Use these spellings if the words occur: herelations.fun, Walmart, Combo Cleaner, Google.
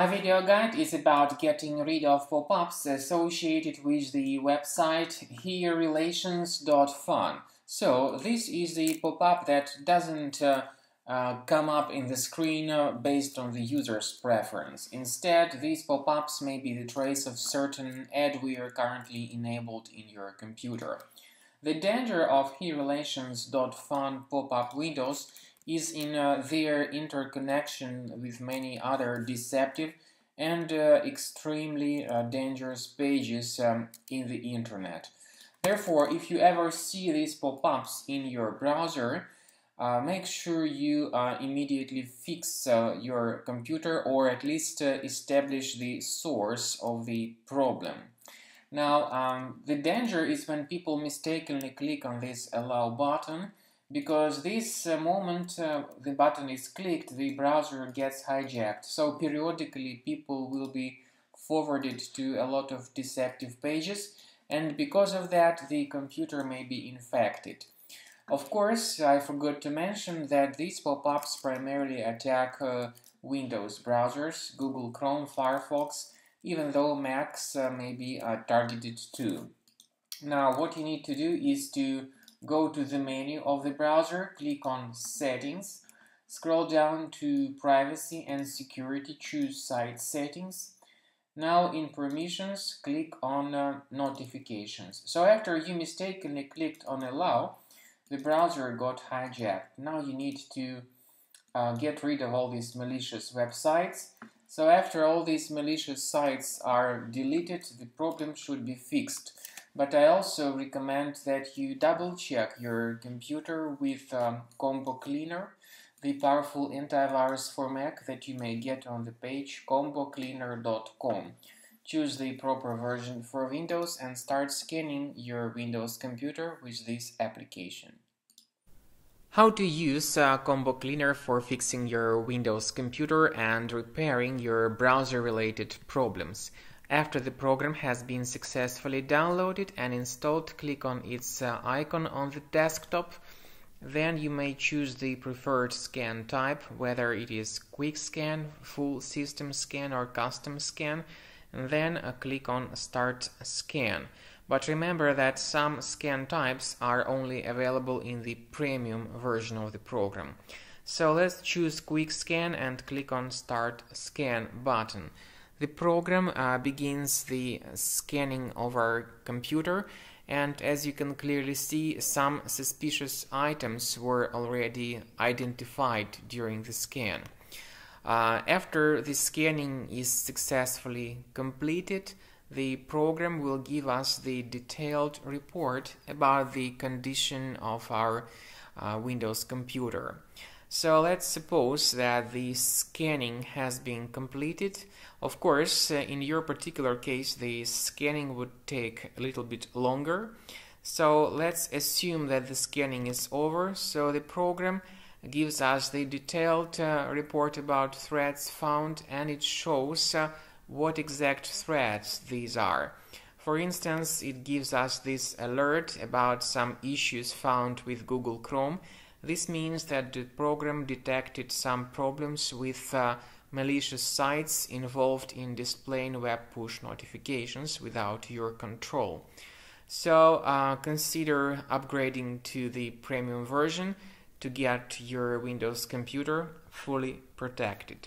My video guide is about getting rid of pop-ups associated with the website herelations.fun. So this is the pop-up that doesn't come up in the screen based on the user's preference. Instead, these pop-ups may be the trace of certain adware currently enabled in your computer. The danger of herelations.fun pop-up windows is in their interconnection with many other deceptive and extremely dangerous pages in the internet. Therefore, if you ever see these pop-ups in your browser, make sure you immediately fix your computer, or at least establish the source of the problem. Now, the danger is when people mistakenly click on this allow button, because this moment the button is clicked, the browser gets hijacked. So periodically people will be forwarded to a lot of deceptive pages, and because of that the computer may be infected. Of course, I forgot to mention that these pop-ups primarily attack Windows browsers, Google Chrome, Firefox, even though Macs may be targeted too. Now, what you need to do is to go to the menu of the browser, click on Settings, scroll down to Privacy and Security, choose Site Settings. Now in Permissions, click on Notifications. So after you mistakenly clicked on Allow, the browser got hijacked. Now you need to get rid of all these malicious websites. So after all these malicious sites are deleted, the problem should be fixed. But I also recommend that you double-check your computer with Combo Cleaner, the powerful antivirus for Mac that you may get on the page combocleaner.com. Choose the proper version for Windows and start scanning your Windows computer with this application. How to use Combo Cleaner for fixing your Windows computer and repairing your browser-related problems. After the program has been successfully downloaded and installed, click on its icon on the desktop. Then you may choose the preferred scan type, whether it is quick scan, full system scan or custom scan, and then click on Start Scan. But remember that some scan types are only available in the premium version of the program. So let's choose quick scan and click on Start Scan button. The program begins the scanning of our computer, and as you can clearly see, some suspicious items were already identified during the scan. After the scanning is successfully completed, the program will give us the detailed report about the condition of our Windows computer. So let's suppose that the scanning has been completed. Of course, in your particular case, the scanning would take a little bit longer. So let's assume that the scanning is over. So the program gives us the detailed report about threads found, and it shows what exact threads these are. For instance, it gives us this alert about some issues found with Google Chrome. This means that the program detected some problems with malicious sites involved in displaying web push notifications without your control. So consider upgrading to the premium version to get your Windows computer fully protected.